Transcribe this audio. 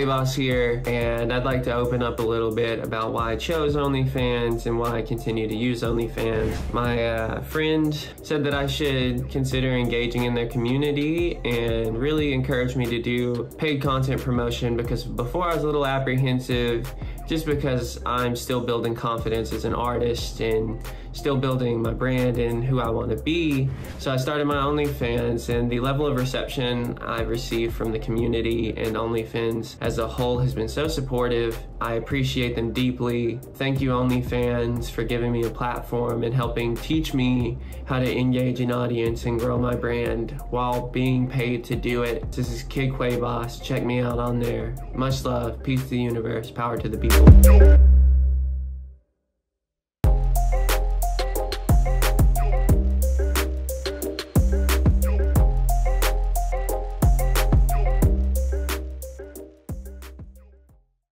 Cuebas here, and I'd like to open up a little bit about why I chose OnlyFans and why I continue to use OnlyFans. My friend said that I should consider engaging in their community and really encouraged me to do paid content promotion, because before I was a little apprehensive just because I'm still building confidence as an artist and still building my brand and who I want to be. So I started my OnlyFans, and the level of reception I've received from the community and OnlyFans as a whole has been so supportive. I appreciate them deeply. Thank you, OnlyFans, for giving me a platform and helping teach me how to engage an audience and grow my brand while being paid to do it. This is Kid Cuebas. Check me out on there. Much love. Peace to the universe. Power to the people.